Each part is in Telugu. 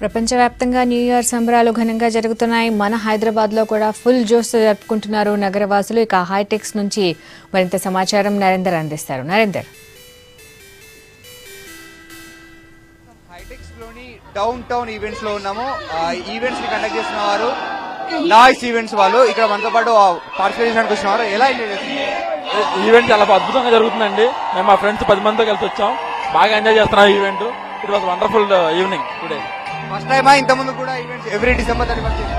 ప్రపంచవ్యాప్తంగా న్యూ ఇయర్ సంబరాలు ఘనంగా జరుగుతున్నాయి. మన హైదరాబాద్లో కూడా ఫుల్ జోష్తో జరుపుకుంటున్నారు నగరవాసులు. ఇక హైటెక్స్ నుంచి మరింత సమాచారం నరేందర్ అందిస్తారు. నరేందర్, హైటెక్స్ లోని డౌన్ టౌన్ ఈవెంట్స్ లో ఉన్నాము. ఈవెంట్స్ ని కండక్ట్ చేసిన వారు నాయిస్ ఈవెంట్స్ వాళ్ళు. ఇక్కడ మనతో పాటు పార్టిసిపేషన్ వచ్చిన వారు ఎలా ఎంజాయ్ చేస్తున్నారు? ఈవెంట్ చాలా అద్భుతంగా జరుగుతుందండి. మేము మా ఫ్రెండ్స్ 10 మందితో కలిసి వచ్చాం. బాగా ఎంజాయ్ చేస్తున్నాం event. It was wonderful evening today. First టైమా? ఇంతకుముందు కూడా ఈవెంట్స్ ఎవ్రీ డిసెంబర్ 31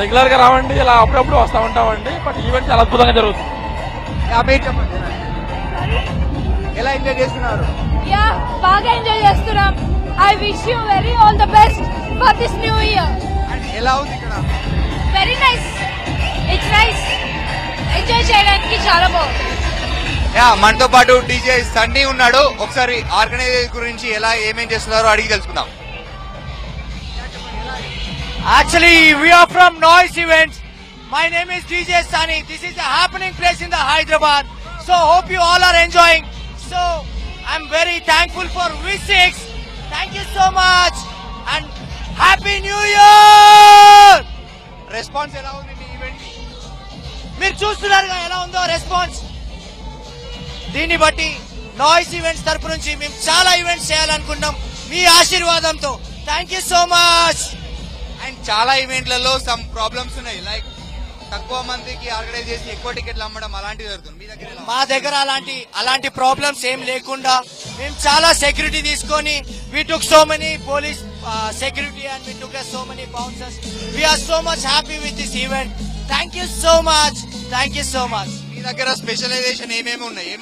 రెగ్యులర్ గా రావండి, ఇలా అప్పుడప్పుడు వస్తూ ఉంటామండి. బట్ ఈవెంట్ చాలా అద్భుతంగా జరుగుతుంది. ఎలా ఎంజాయ్ చేస్తున్నారు? యా, బాగా ఎంజాయ్ చేస్తున్నాం. I wish you very all the best for this new year. And ఎలా ఉంది ఇక్కడ? Very nice, it's nice. Enjoy చేయడానికి చాలా బాగుంది. యా, మనతో పాటు డీజే సన్నీ ఉన్నాడు. ఒకసారి ఆర్గనైజర్ గురించి ఎలా ఏమేం చేస్తున్నారో అడిగి తెలుసుకుందాం. Actually, we are from NOISE events. My name is DJ Sunny. This is a happening place in the Hyderabad. So hope you all are enjoying. So I'm very thankful for V6. Thank you so much and Happy New Year. Response ela undi ee event ki meer choostunaru ga ela undo response deeni batti NOISE events tarapu nunchi mem chaala events cheyal anukunnam mee aashirvadamto. Thank you so much. And చాలా ఈవెంట్లలో సమ్ ప్రాబ్లమ్స్ ఉన్నాయి, లైక్ తక్కువ మందికి ఆర్గనైజ్ చేసి ఎక్కువ టికెట్లు అమ్మడం అలాంటివి జరుగుతుంది. మీ దగ్గర? మా దగ్గర అలాంటి ప్రాబ్లమ్స్ ఏం లేకుండా మేము చాలా సెక్యూరిటీ తీసుకొని, we took so many police security and we took so many bouncers. We are so much happy with this event. Thank you so much, thank you so much. మీ దగ్గర స్పెషలైజేషన్ ఏమేమి ఉన్నాయి?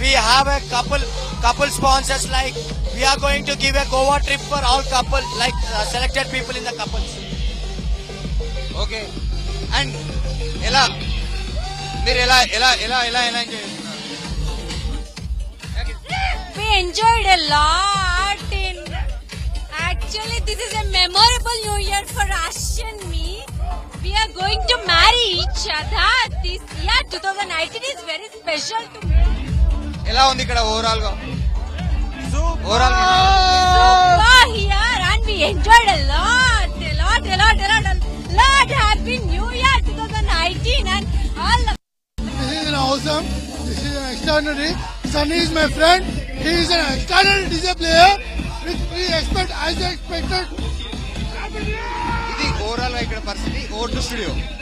We have a couple sponsors, like we are going to give a Goa trip for all couple, like selected people in the couples. Okay. And Ela we enjoyed a lot. Actually, this is a memorable New Year for us and me. We are going to marry each other. This year 2019 is very special to me. ఎలా ఉంది ఇక్కడ ఓవరాల్ గా? Super here and we enjoyed a lot a lot a lot a lot lot. Happy new year 2019 and all. This is an awesome, this is an extraordinary. Sunny is my friend, he is an extraordinary DJ player with we expect as expected. ఇది ఓవరాల్ గా ఇక్కడ పరిస్థితి. Over to studio.